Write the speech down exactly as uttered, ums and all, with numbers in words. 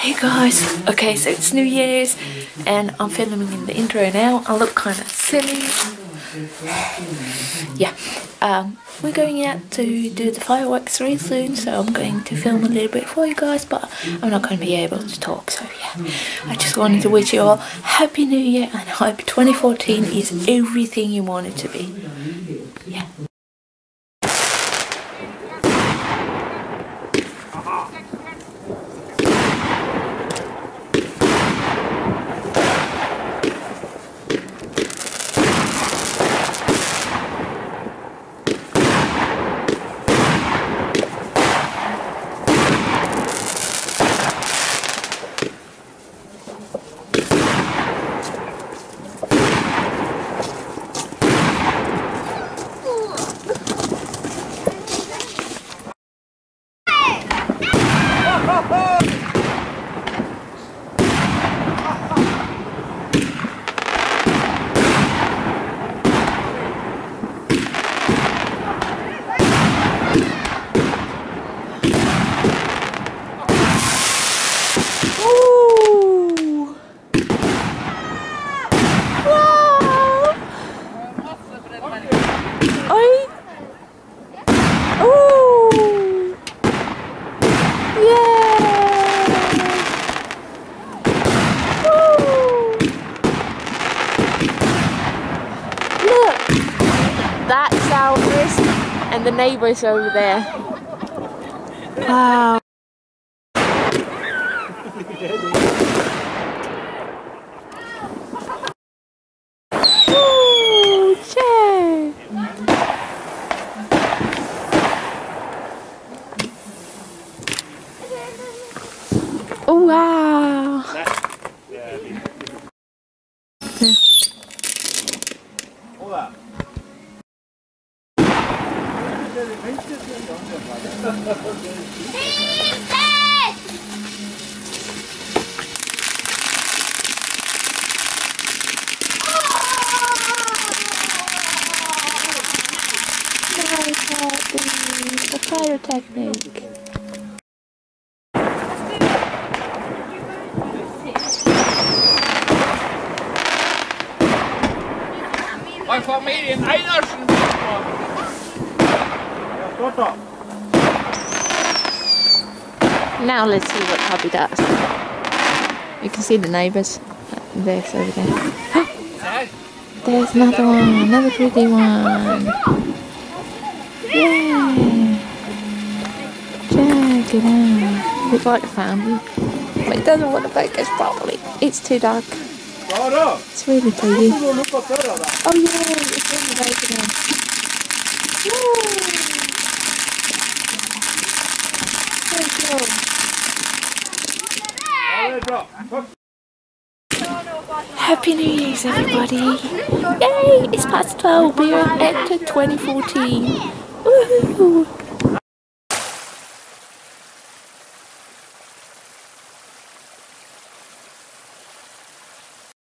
Hey guys, okay, so it's New Year's and I'm filming in the intro now. I look kind of silly. Yeah, um, we're going out to do the fireworks really soon, so I'm going to film a little bit for you guys, but I'm not going to be able to talk, so yeah. I just wanted to wish you all Happy New Year and hope twenty fourteen is everything you want it to be. Yeah. That's ours, and the neighbours over there. Wow. Ooh, cheer. Oh, wow. Yeah. The pyrotechnic. My family in Einerschen. Now let's see what Happy does. You can see the neighbours. There's over there. There's another one, another pretty one. Yay! Check it out. It's like a family, but it doesn't want to focus properly. It's too dark. It's really pretty. Oh yeah, it's in the dark again. Woo! There you go. Happy New Year's, everybody! Yay! It's past twelve. We're at twenty fourteen. Woohoo!